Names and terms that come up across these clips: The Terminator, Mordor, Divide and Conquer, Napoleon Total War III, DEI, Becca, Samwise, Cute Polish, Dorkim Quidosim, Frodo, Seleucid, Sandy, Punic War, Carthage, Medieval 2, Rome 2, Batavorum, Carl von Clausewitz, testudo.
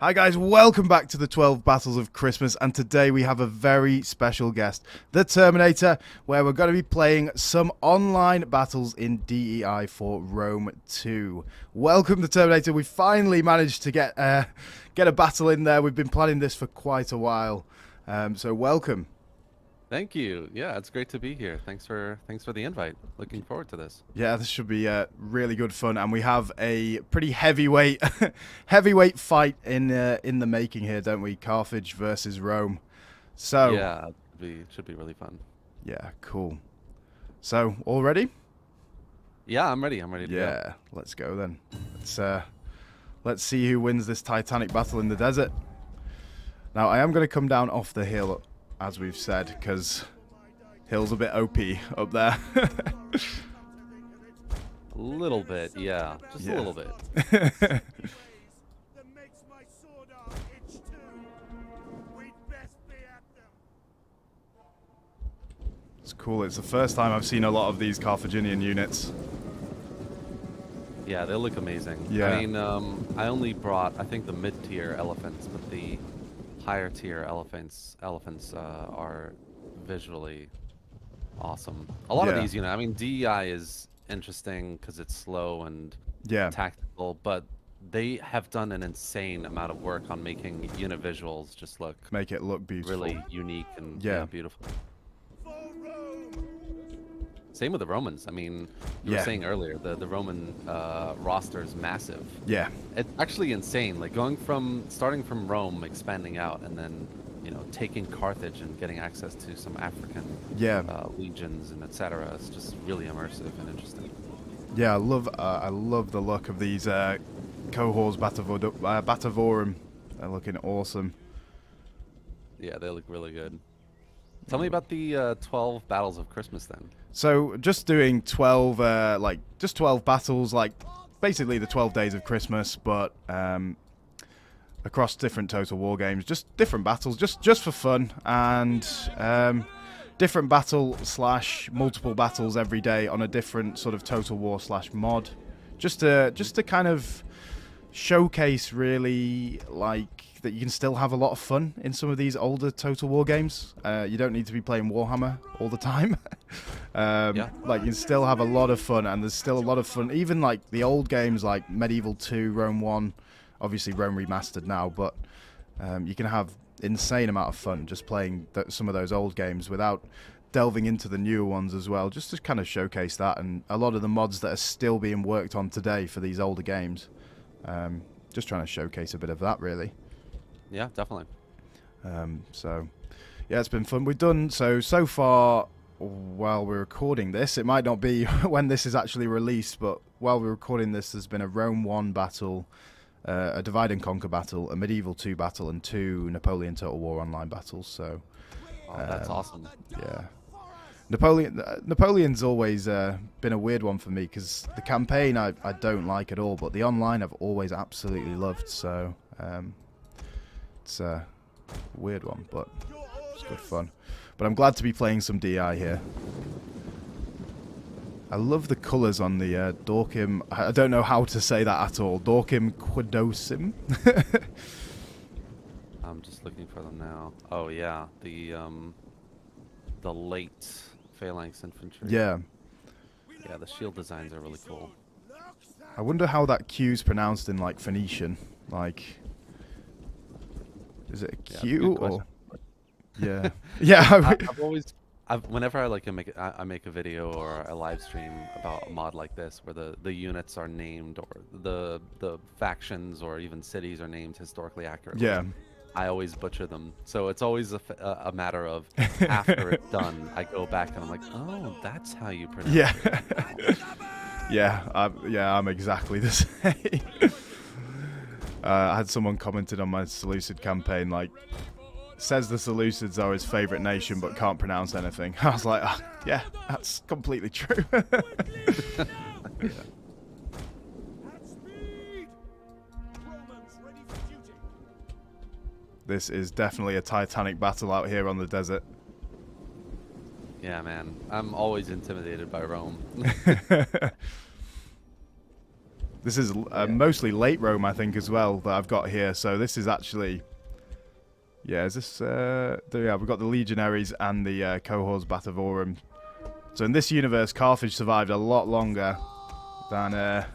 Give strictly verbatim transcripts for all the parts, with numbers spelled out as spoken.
Hi guys, welcome back to the twelve Battles of Christmas, and today we have a very special guest, The Terminator, where we're going to be playing some online battles in D E I for Rome two. Welcome, The Terminator. We finally managed to get uh, get a battle in there. We've been planning this for quite a while, um, so welcome. Thank you. Yeah, it's great to be here. Thanks for thanks for the invite. Looking forward to this. Yeah, this should be uh, really good fun, and we have a pretty heavyweight heavyweight fight in uh, in the making here, don't we? Carthage versus Rome. So yeah, it should be, should be really fun. Yeah, cool. So, all ready? Yeah, I'm ready. I'm ready to go. Yeah, let's go then. Let's uh, let's see who wins this Titanic battle in the desert. Now, I am going to come down off the hill, as we've said, because hill's a bit O P up there. A little bit, yeah. Just yeah. a little bit. It's cool. It's the first time I've seen a lot of these Carthaginian units. Yeah, they look amazing. Yeah. I mean, um, I only brought, I think, the mid-tier elephants, but the higher tier elephants elephants uh, are visually awesome. A lot yeah. of these, you know, I mean, D E I is interesting because it's slow and yeah. tactical, but they have done an insane amount of work on making unit visuals just look make it look beautiful, really unique and yeah, yeah beautiful. Same with the Romans. I mean, you yeah. were saying earlier, the, the Roman uh, roster is massive. Yeah. It's actually insane. Like, going from, starting from Rome, expanding out, and then, you know, taking Carthage and getting access to some African yeah. uh, legions and et cetera. It's just really immersive and interesting. Yeah, I love, uh, I love the look of these uh, cohorts, Batavorum. Uh, Batavorum. They're looking awesome. Yeah, they look really good. Tell me about the uh, twelve battles of Christmas then. So just doing twelve, uh, like just twelve battles, like basically the twelve days of Christmas, but um, across different Total War games, just different battles, just just for fun, and um, different battle slash multiple battles every day on a different sort of Total War slash mod, just to just to kind of showcase really like that you can still have a lot of fun in some of these older Total War games. Uh, you don't need to be playing Warhammer all the time. um, yeah. Like, you can still have a lot of fun, and there's still a lot of fun. Even like the old games like Medieval two, Rome one, obviously Rome Remastered now, but um, you can have insane amount of fun just playing th some of those old games without delving into the newer ones as well, just to kind of showcase that. And a lot of the mods that are still being worked on today for these older games. Um, just trying to showcase a bit of that, really. Yeah, definitely. Um, so, yeah, it's been fun. We've done, so, so far, while we're recording this, it might not be when this is actually released, but while we're recording this, there's been a Rome one battle, uh, a Divide and Conquer battle, a Medieval two battle, and two Napoleon Total War Online battles. So, oh, um, that's awesome. Yeah. Napoleon, Napoleon's always uh, been a weird one for me, because the campaign I, I don't like at all, but the online I've always absolutely loved, so... Um, It's a weird one, but it's good fun. But I'm glad to be playing some D I here. I love the colours on the uh, Dorkim. I don't know how to say that at all. Dorkim Quidosim. I'm just looking for them now. Oh yeah, the um, the late Phalanx infantry. Yeah. Yeah, the shield designs are really cool. I wonder how that Q's pronounced in like Phoenician, like. Is it a Q yeah, or? Yeah, yeah. I, I've always, I've, whenever I like I make I, I make a video or a live stream about a mod like this, where the the units are named or the the factions or even cities are named historically accurately. Yeah. I always butcher them, so it's always a, a matter of after it's done, I go back and I'm like, oh, that's how you pronounce yeah. it. Yeah. Yeah. I'm, yeah. I'm exactly the same. Uh, I had someone commented on my Seleucid campaign, like, says the Seleucids are his favourite nation but can't pronounce anything. I was like, oh, yeah, that's completely true. Yeah. This is definitely a Titanic battle out here on the desert. Yeah, man. I'm always intimidated by Rome. This is uh, yeah. mostly late Rome, I think, as well, that I've got here. So this is actually... Yeah, is this... Uh, yeah, we've got the legionaries and the uh, cohorts Batavorum. So in this universe, Carthage survived a lot longer than uh,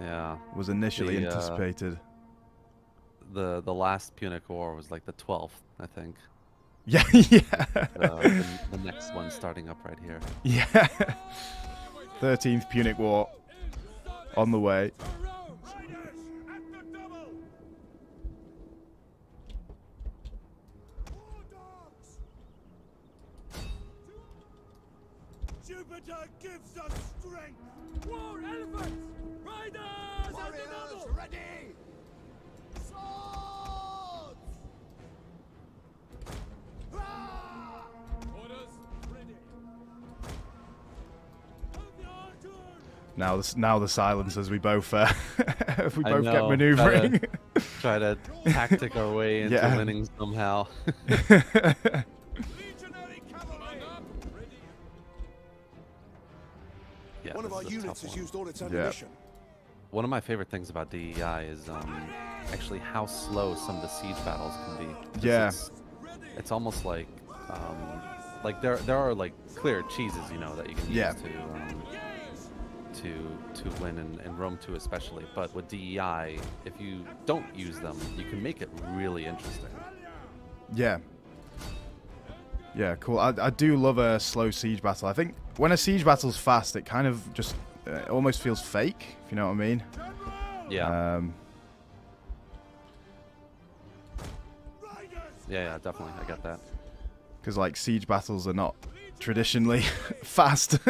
yeah. was initially the, anticipated. Uh, the the last Punic War was like the twelfth, I think. Yeah, yeah. The, the next one starting up right here. Yeah. thirteenth Punic War on the way. Jupiter gives us strength. War elephants, riders at the double. Warriors ready. Swords. Ah! Orders ready. Now, this, now the silence as we both uh, we both I know, kept maneuvering. Try to, try to tactic our way into yeah. winning somehow. Yeah, one of our units has used all its ammunition. Yeah. One of my favorite things about D E I is um, actually how slow some of the siege battles can be. Yeah, it's, it's almost like um, like there there are like clear cheeses, you know, that you can use yeah. to um, to to win in, in Rome two especially. But with D E I, if you don't use them, you can make it really interesting. Yeah. Yeah, cool. I, I do love a slow siege battle. I think when a siege battle's fast, it kind of just uh, almost feels fake, if you know what I mean. Yeah. Um, yeah, yeah, definitely. I got that. Because, like, siege battles are not traditionally fast.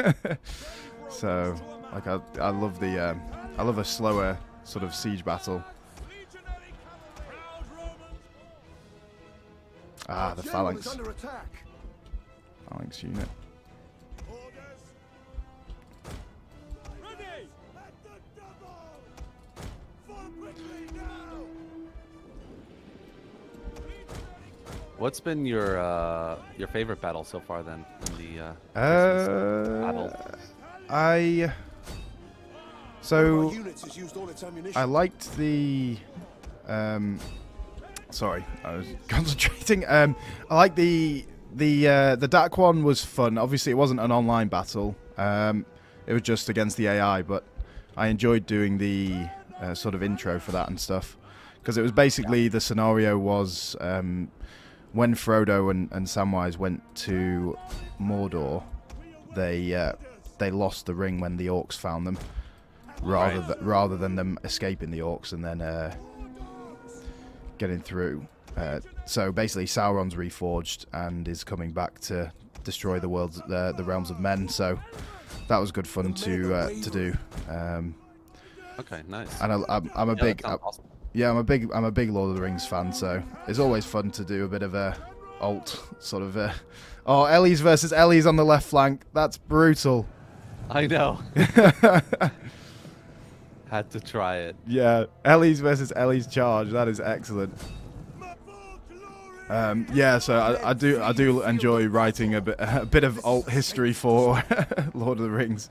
So, like, I, I love the, um, I love a slower sort of siege battle. Ah, the phalanx. Phalanx unit. What's been your uh, your favorite battle so far then? In the uh, uh battle? I so I liked the um, sorry, I was concentrating. Um, I like the the uh, the D A C one was fun. Obviously, it wasn't an online battle. Um, it was just against the A I, but I enjoyed doing the uh, sort of intro for that and stuff because it was basically the scenario was. Um, When Frodo and, and Samwise went to Mordor, they uh, they lost the ring when the orcs found them, rather right. th rather than them escaping the orcs and then uh, getting through. Uh, so basically, Sauron's reforged and is coming back to destroy the world, uh, the realms of men. So that was good fun to uh, to do. Um, okay, nice. And I, I'm, I'm a yeah, big. Yeah, I'm a big I'm a big Lord of the Rings fan, so it's always fun to do a bit of a alt sort of a oh Ellie's versus Ellie's on the left flank. That's brutal. I know. Had to try it. Yeah, Ellie's versus Ellie's charge. That is excellent. Um, yeah, so I, I do I do enjoy writing a bit a bit of alt history for Lord of the Rings.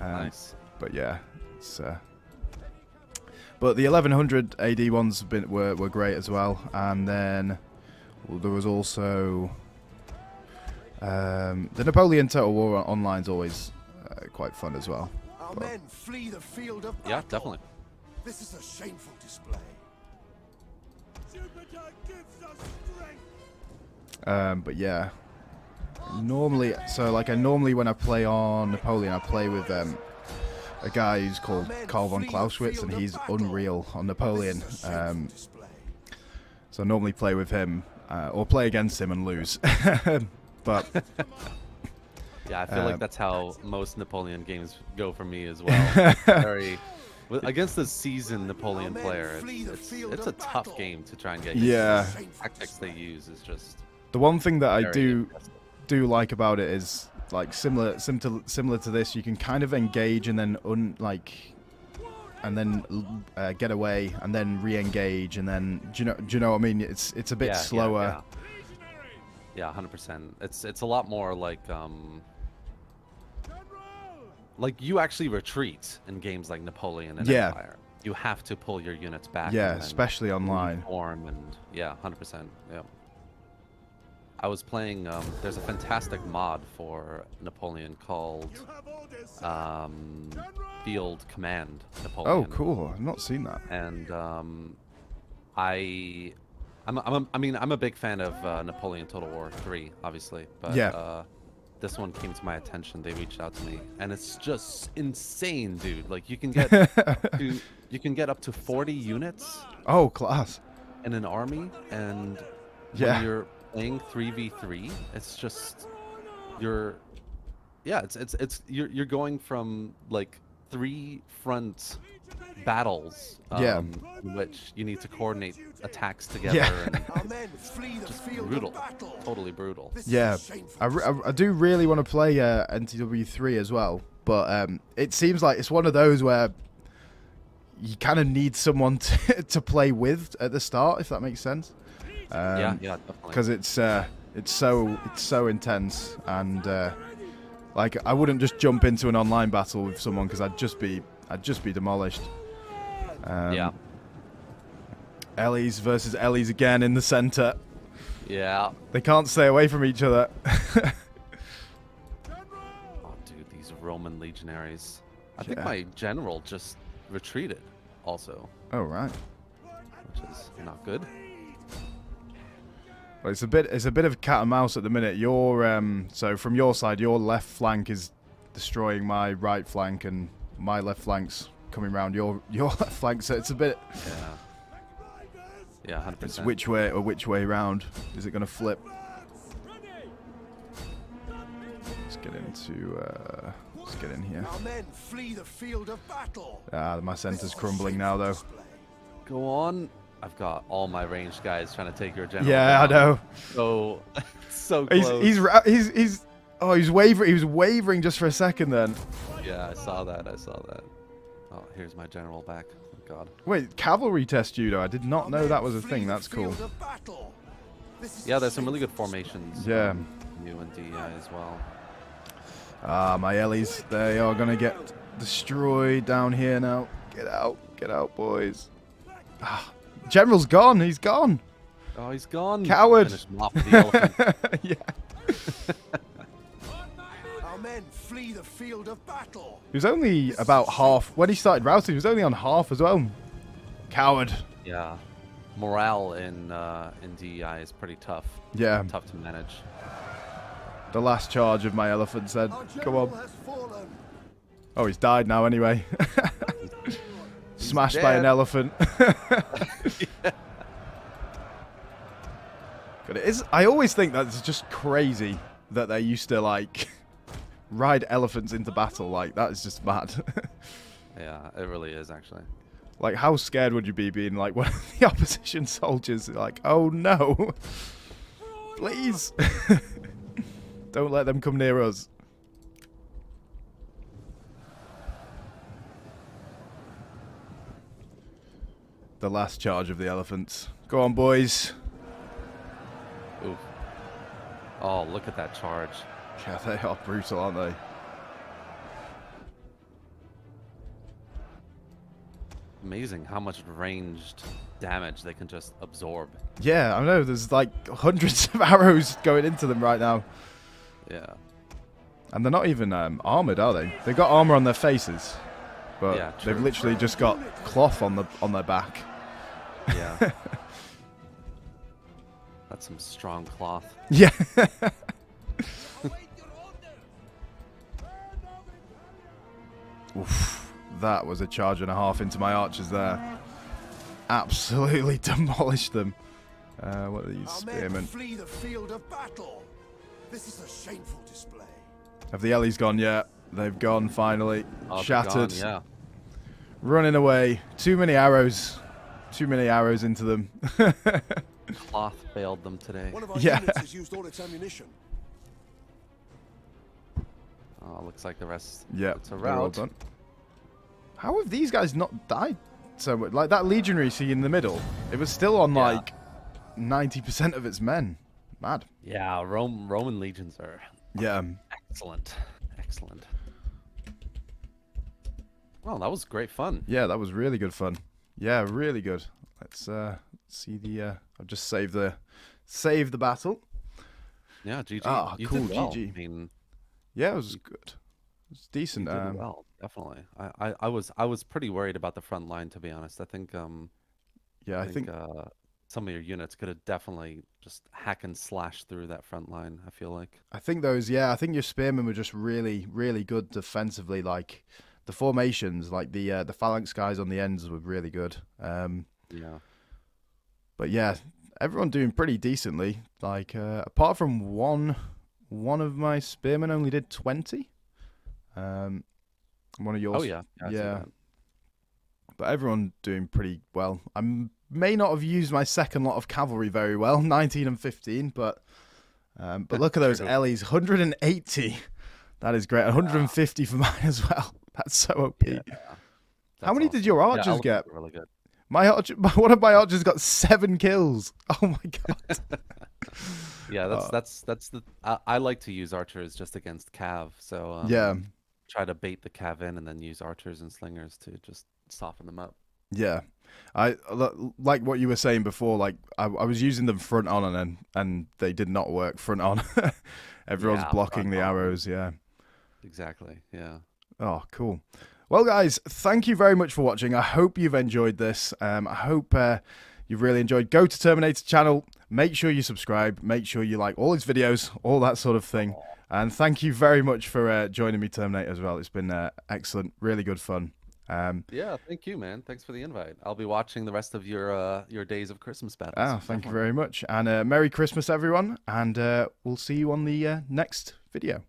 Um, nice. But yeah, it's. Uh, But the eleven hundred A D ones been, were, were great as well. And then well, there was also... Um, the Napoleon Total War online is always uh, quite fun as well. Our but, men flee the field of battle. Yeah, definitely. This is a shameful display. Jupiter gives us strength. Um, but yeah. Normally, so like I normally when I play on Napoleon, I play with... Um, a guy who's called Carl von Clausewitz, and he's unreal on Napoleon. Um, so I normally play with him, uh, or play against him and lose. But yeah, I feel um, like that's how most Napoleon games go for me as well. Very against the seasoned Napoleon player, it's, it's, it's a tough game to try and get. Yeah, the tactics they use is just the one thing that I do do like about it is. Like similar, similar, similar to this, you can kind of engage and then un, like, and then uh, get away and then re-engage and then do you know? Do you know what I mean? It's it's a bit yeah, slower. Yeah, one hundred percent. It's it's a lot more like um, like you actually retreat in games like Napoleon and yeah. Empire. You have to pull your units back. Yeah, and especially online. Form and yeah, one hundred percent. Yeah. I was playing. Um, there's a fantastic mod for Napoleon called um, Field Command Napoleon. Oh, cool! I've not seen that. And um, I, I'm, I'm a, I mean, I'm a big fan of uh, Napoleon Total War three, obviously. But yeah. uh, this one came to my attention. They reached out to me, and it's just insane, dude. Like you can get, to, you can get up to forty units. Oh, class! In an army, and yeah, when you're playing three v three, it's just you're yeah it's it's it's you're, you're going from like three front battles um, yeah in which you need to coordinate attacks together yeah. and just brutal, totally brutal. Yeah, I, I, I do really want to play uh, N T W three as well, but um it seems like it's one of those where you kind of need someone to, to play with at the start, if that makes sense. Um, yeah, yeah, definitely. Because it's uh, it's so it's so intense, and uh, like I wouldn't just jump into an online battle with someone because I'd just be I'd just be demolished. Um, yeah. Ellie's versus Ellie's again in the center. Yeah. They can't stay away from each other. Oh, dude, these Roman legionaries. I yeah. think my general just retreated, also. Oh right. Which is not good. It's a bit. It's a bit of cat and mouse at the minute. Your um, so from your side, your left flank is destroying my right flank, and my left flank's coming round your your left flank. So it's a bit. Yeah. Yeah. one hundred percent. It's which way or which way round? Is it going to flip? Let's get into. Uh, let's get in here. Ah, my centre's crumbling now, though. Go on. I've got all my ranged guys trying to take your general. Yeah, down. I know. So, so close. He's, he's, he's, he's, oh, he's wavering. He was wavering just for a second then. Yeah, I saw that. I saw that. Oh, here's my general back. Oh, God. Wait, cavalry testudo. I did not know that was a thing. That's cool. Yeah, there's some really good formations. Yeah. New and D E I as well. Ah, my Ellies. They are going to get destroyed down here now. Get out. Get out, boys. Ah. General's gone. He's gone. Oh, he's gone. Coward. Yeah. Our men flee the field of battle. He was only about half when he started routing. He was only on half as well. Coward. Yeah. Morale in uh, in D E I is pretty tough. Yeah. Tough to manage. The last charge of my elephant said, "Come on." Oh, he's died now anyway. Smashed dead. By an elephant. Yeah. But it is, I always think that's just crazy that they used to like ride elephants into battle. Like that is just mad. Yeah, it really is actually. Like how scared would you be being like one of the opposition soldiers? Like, oh no, please don't let them come near us. The last charge of the elephants. Go on, boys. Ooh. Oh, look at that charge. Yeah, they are brutal, aren't they? Amazing how much ranged damage they can just absorb. Yeah, I know. There's like hundreds of arrows going into them right now. Yeah. And they're not even um, armored, are they? They've got armor on their faces. But yeah, they've literally just got cloth on the on their back. Yeah. That's some strong cloth. Yeah. Oof, that was a charge and a half into my archers there. Absolutely demolished them. Uh, what are these spearmen? Flee the field of battle. This is a shameful display. Have the Ellie's gone yet? They've gone finally. Oh, shattered. Gone, yeah. Running away. Too many arrows. Too many arrows into them. Cloth failed them today. One of our yeah. units has used all its ammunition. Oh, looks like the rest. Yeah. It's a rout. Well done. How have these guys not died so much? Like that legionary see in the middle. It was still on yeah. like ninety percent of its men. Mad. Yeah, Rome Roman legions are yeah. excellent. Excellent. Oh, that was great fun. Yeah, that was really good fun. Yeah, really good. Let's uh, see the. Uh, I'll just save the, save the battle. Yeah, G G. Ah, you cool, did well. G G. I mean, yeah, it was you, good. It was decent. You did um, well, definitely. I, I, I was, I was pretty worried about the front line, to be honest. I think. Um, yeah, I, I think. think uh, some of your units could have definitely just hack and slash through that front line, I feel like. I think those, yeah, I think your spearmen were just really, really good defensively. Like the formations, like the uh, the phalanx guys on the ends were really good. Um, yeah. But yeah, everyone doing pretty decently. Like uh, apart from one, one of my spearmen only did twenty. Um, one of yours. Oh yeah. Yeah. yeah. But everyone doing pretty well. I'm. May not have used my second lot of cavalry very well, nineteen and fifteen, but um, but look at those Ellies, one hundred eighty. That is great. one hundred fifty wow. for mine as well. That's so O P. Yeah, yeah. That's How many awesome. did your archers yeah, get? Really good. My archer, one of my archers got seven kills. Oh my god. yeah, that's that's that's the. I, I like to use archers just against cav. So um, yeah, try to bait the cav in and then use archers and slingers to just soften them up. Yeah, I like what you were saying before. Like I, I was using them front on, and and, and they did not work front on. Everyone's yeah, blocking the on. arrows. Yeah, exactly. Yeah. Oh, cool. Well, guys, thank you very much for watching. I hope you've enjoyed this. Um, I hope uh, you've really enjoyed. Go to Terminator channel. Make sure you subscribe. Make sure you like all his videos, all that sort of thing. And thank you very much for uh, joining me, Terminator, as well. It's been uh, excellent. Really good fun. Um yeah, thank you, man. Thanks for the invite. I'll be watching the rest of your uh your days of Christmas battles. Oh, thank you very much, and uh Merry Christmas everyone, and uh we'll see you on the uh, next video.